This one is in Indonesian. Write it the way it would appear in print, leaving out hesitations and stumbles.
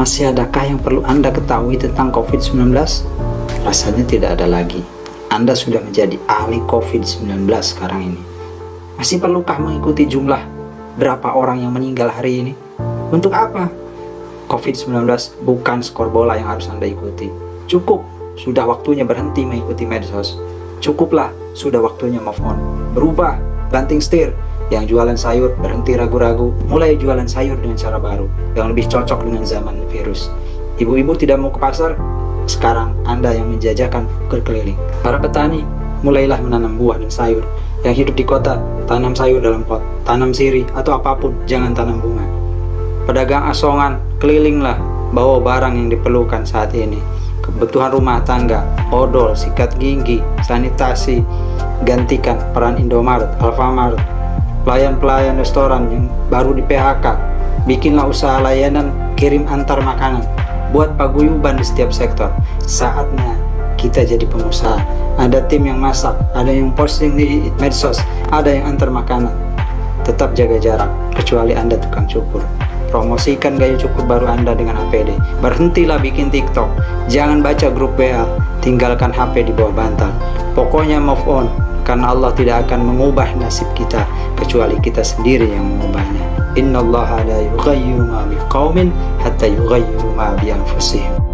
Masih adakah yang perlu Anda ketahui tentang COVID-19? Rasanya tidak ada lagi. Anda sudah menjadi ahli COVID-19 sekarang ini. Masih perlukah mengikuti jumlah berapa orang yang meninggal hari ini? Untuk apa? COVID-19 bukan skor bola yang harus Anda ikuti. Cukup, sudah waktunya berhenti mengikuti medsos. Cukuplah, sudah waktunya move on. Berubah, banting setir. Yang jualan sayur, berhenti ragu-ragu. Mulai jualan sayur dengan cara baru, yang lebih cocok dengan zaman virus. Ibu-ibu tidak mau ke pasar? Sekarang Anda yang menjajakan berkeliling. Para petani, mulailah menanam buah dan sayur. Yang hidup di kota, tanam sayur dalam pot, tanam sirih atau apapun, jangan tanam bunga. Pedagang asongan, kelilinglah, bawa barang yang diperlukan saat ini. Kebutuhan rumah tangga, odol, sikat gigi, sanitasi. Gantikan peran Indomaret, Alfamart, pelayan-pelayan restoran yang baru di PHK. Bikinlah usaha layanan kirim antar makanan. Buat paguyuban di setiap sektor. Saatnya kita jadi pengusaha. Ada tim yang masak, ada yang posting di medsos, ada yang antar makanan. Tetap jaga jarak, kecuali Anda tukang cukur. Promosikan gaya cukur baru Anda dengan APD. Berhentilah bikin TikTok. Jangan baca grup WA. Tinggalkan HP di bawah bantal. Pokoknya move on, karena Allah tidak akan mengubah nasib kita, kecuali kita sendiri yang mengubahnya. Innallaha la yughayyiru ma biqaumin hatta yughayyiru ma bi anfusihim.